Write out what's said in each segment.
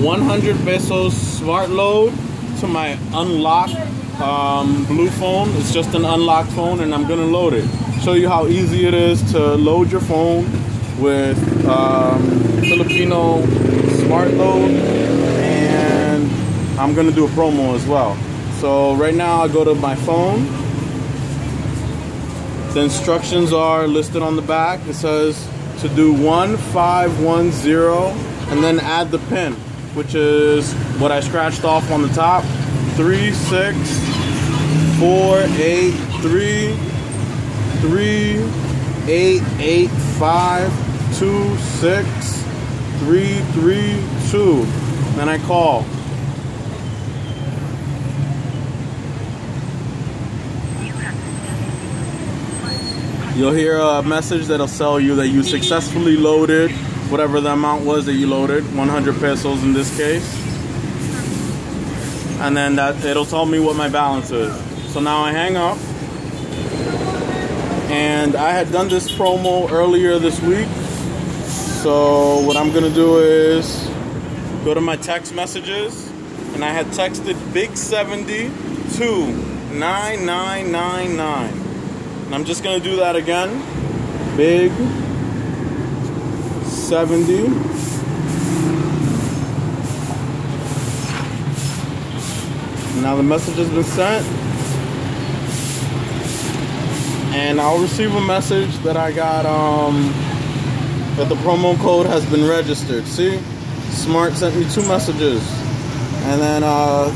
100 pesos smart load to my unlocked blue phone. It's just an unlocked phone, and I'm gonna load it. Show you how easy it is to load your phone with Filipino smart load, and I'm gonna do a promo as well. So right now I go to my phone. The instructions are listed on the back. It says to do 1510 and then add the pin, which is what I scratched off on the top. 36483388526332. Then I call. You'll hear a message that'll tell you that you successfully loaded whatever the amount was that you loaded, 100 pesos in this case. And then it'll tell me what my balance is. So now I hang up. And I had done this promo earlier this week. So what I'm gonna do is go to my text messages. And I had texted Big 70 to 9999. And I'm just gonna do that again. Big 70 Now the message has been sent, and I'll receive a message that I got that the promo code has been registered. See, Smart sent me two messages, and then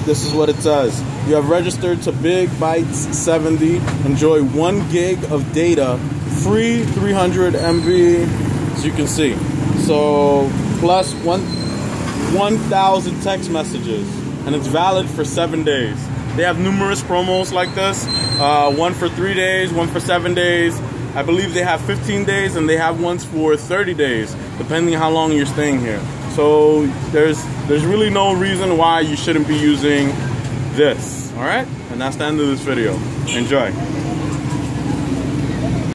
this is what it says. You have registered to Big Bytes 70. Enjoy 1 gig of data, free 300 MB, as you can see. So plus 1,000 text messages, and it's valid for 7 days. They have numerous promos like this, one for 3 days, one for 7 days. I believe they have 15 days, and they have ones for 30 days, depending how long you're staying here. So there's really no reason why you shouldn't be using this. All right, and that's the end of this video. Enjoy.